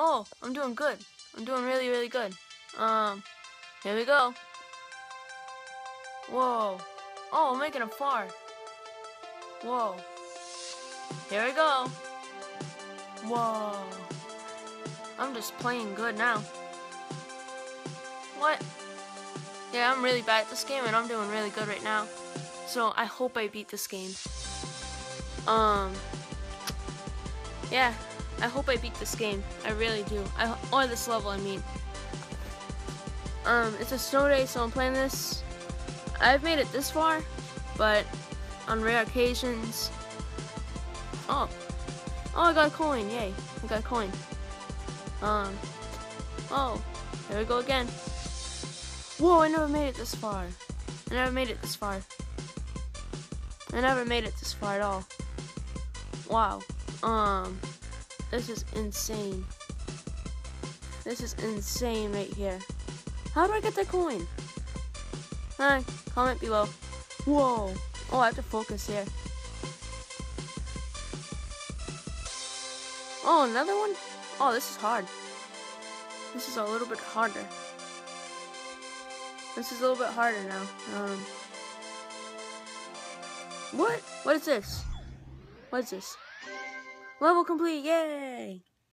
Oh, I'm doing good. I'm doing really, really good. Here we go. Whoa. Oh, I'm making a fart. Whoa. Here we go. Whoa. I'm just playing good now. What? Yeah, I'm really bad at this game, and I'm doing really good right now. So I hope I beat this game. Yeah, I hope I beat this game. I really do. Or this level, I mean. It's a snow day, so I'm playing this. I've made it this far, but on rare occasions. Oh, I got a coin! Yay! I got a coin. Oh, here we go again. Whoa! I never made it this far. I never made it this far. I never made it this far at all. Wow. This is insane. This is insane right here. How do I get that coin? Hi, comment below. Whoa. Oh, I have to focus here. Oh, another one? Oh, this is hard. This is a little bit harder. This is a little bit harder now. What? What is this? What is this? Level complete, yay!